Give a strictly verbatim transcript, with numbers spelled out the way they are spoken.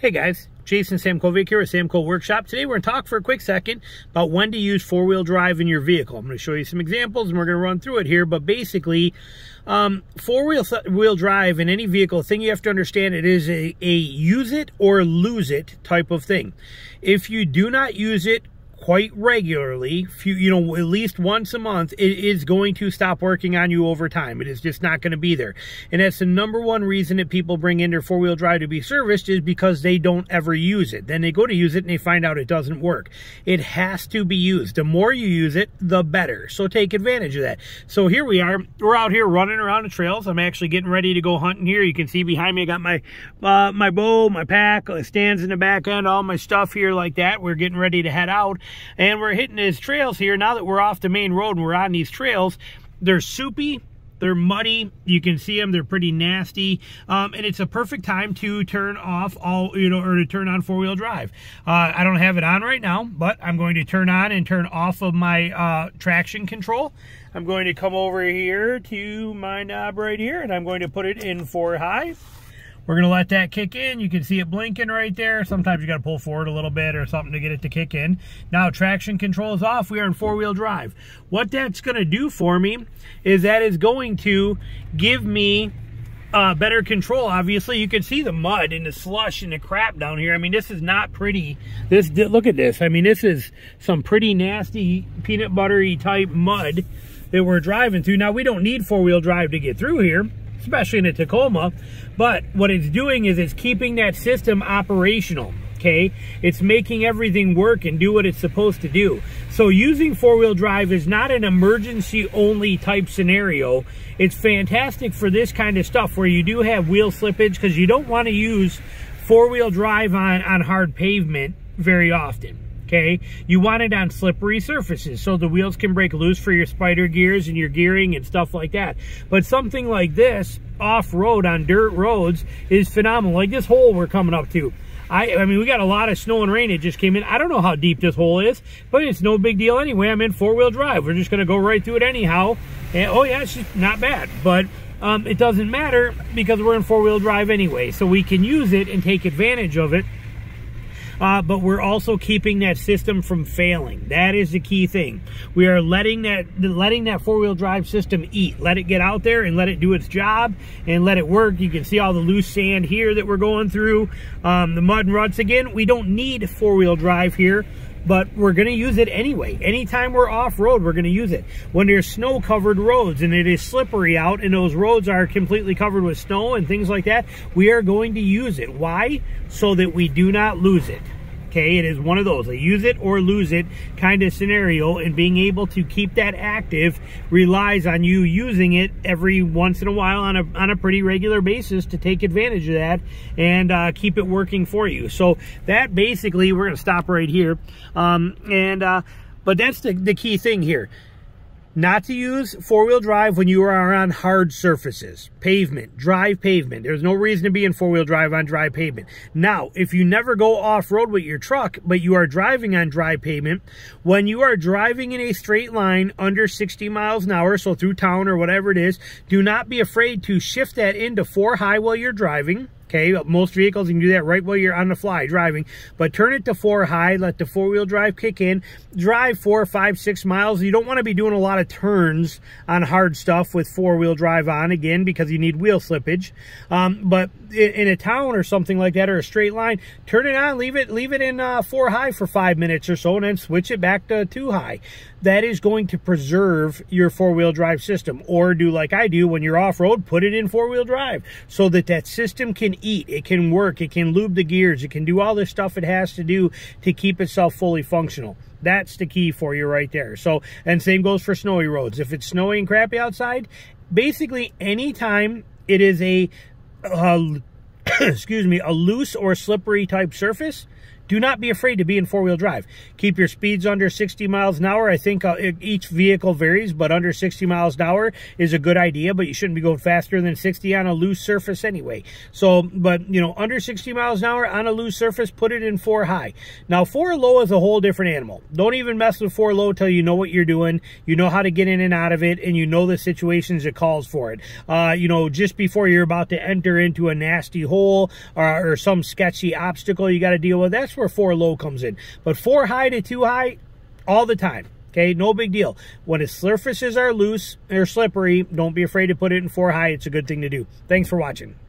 Hey guys, Jason Samko here at Samko Workshop. Today we're going to talk for a quick second about when to use four-wheel drive in your vehicle. I'm going to show you some examples and we're going to run through it here, but basically um, four-wheel wheel drive in any vehicle, the thing you have to understand, it is a, a use it or lose it type of thing. If you do not use it quite regularly, few, you know, at least once a month, it is going to stop working on you over time. It is just not going to be there. And that's the number one reason that people bring in their four-wheel drive to be serviced is because they don't ever use it. Then they go to use it and they find out it doesn't work. It has to be used. The more you use it, the better. So take advantage of that. So here we are. We're out here running around the trails. I'm actually getting ready to go hunting here. You can see behind me I got my, uh, my bow, my pack, stands in the back end, all my stuff here like that. We're getting ready to head out. And we're hitting these trails here. Now that we're off the main road and we're on these trails, they're soupy, they're muddy, you can see them, they're pretty nasty, um, and it's a perfect time to turn off all, you know, or to turn on four-wheel drive. Uh, I don't have it on right now, but I'm going to turn on and turn off of my uh, traction control. I'm going to come over here to my knob right here, and I'm going to put it in four high. We're gonna let that kick in. You can see it blinking right there. Sometimes you gotta pull forward a little bit or something to get it to kick in. Now traction control is off, we are in four-wheel drive. What that's gonna do for me is that is going to give me uh, better control. Obviously, you can see the mud and the slush and the crap down here. I mean, this is not pretty. This, look at this. I mean, this is some pretty nasty peanut buttery type mud that we're driving through. Now we don't need four-wheel drive to get through here, especially in a Tacoma, but what it's doing is it's keeping that system operational, okay? It's making everything work and do what it's supposed to do. So using four-wheel drive is not an emergency-only type scenario. It's fantastic for this kind of stuff where you do have wheel slippage, because you don't want to use four-wheel drive on, on hard pavement very often. Okay, you want it on slippery surfaces so the wheels can break loose for your spider gears and your gearing and stuff like that. But something like this off-road on dirt roads is phenomenal. Like this hole we're coming up to. I, I mean, we got a lot of snow and rain that just came in. I don't know how deep this hole is, but it's no big deal anyway. I'm in four-wheel drive. We're just going to go right through it anyhow. And, oh, yeah, it's just not bad. But um, it doesn't matter because we're in four-wheel drive anyway. So we can use it and take advantage of it. Uh, but we're also keeping that system from failing. That is the key thing. We are letting that letting that four-wheel drive system eat. Let it get out there and let it do its job and let it work. You can see all the loose sand here that we're going through, um, the mud and ruts again. We don't need four-wheel drive here, but we're going to use it anyway. Anytime we're off-road, we're going to use it. When there's snow-covered roads and it is slippery out and those roads are completely covered with snow and things like that, we are going to use it. Why? So that we do not lose it. Okay, it is one of those, a use it or lose it kind of scenario, and being able to keep that active relies on you using it every once in a while on a, on a pretty regular basis to take advantage of that and uh, keep it working for you. So that basically, we're going to stop right here, um, and uh, but that's the, the key thing here. Not to use four-wheel drive when you are on hard surfaces, pavement, dry pavement. There's no reason to be in four-wheel drive on dry pavement. Now, if you never go off-road with your truck, but you are driving on dry pavement, when you are driving in a straight line under sixty miles an hour, so through town or whatever it is, do not be afraid to shift that into four high while you're driving. Okay, most vehicles, you can do that right while you're on the fly driving, but turn it to four high, let the four-wheel drive kick in, drive four, five, six miles. You don't want to be doing a lot of turns on hard stuff with four-wheel drive on, again, because you need wheel slippage. Um, but in, in a town or something like that, or a straight line, turn it on, leave it, leave it in uh, four high for five minutes or so, and then switch it back to two high. That is going to preserve your four-wheel drive system. Or do like I do when you're off-road, put it in four-wheel drive so that that system can eat, it can work, it can lube the gears, it can do all this stuff it has to do to keep itself fully functional. That's the key for you right there. So, and same goes for snowy roads. If it's snowy and crappy outside, basically anytime it is a, uh, excuse me, a loose or slippery type surface, do not be afraid to be in four-wheel drive. Keep your speeds under sixty miles an hour. I think uh, each vehicle varies, but under sixty miles an hour is a good idea, but you shouldn't be going faster than sixty on a loose surface anyway. So, but, you know, under sixty miles an hour on a loose surface, put it in four high. Now, four low is a whole different animal. Don't even mess with four low till you know what you're doing, you know how to get in and out of it, and you know the situations it calls for it. Uh, you know, just before you're about to enter into a nasty hole or, or some sketchy obstacle you got to deal with, that's where four low comes in. But four high to two high, all the time. Okay, no big deal. When its surfaces are loose or slippery, don't be afraid to put it in four high. It's a good thing to do. Thanks for watching.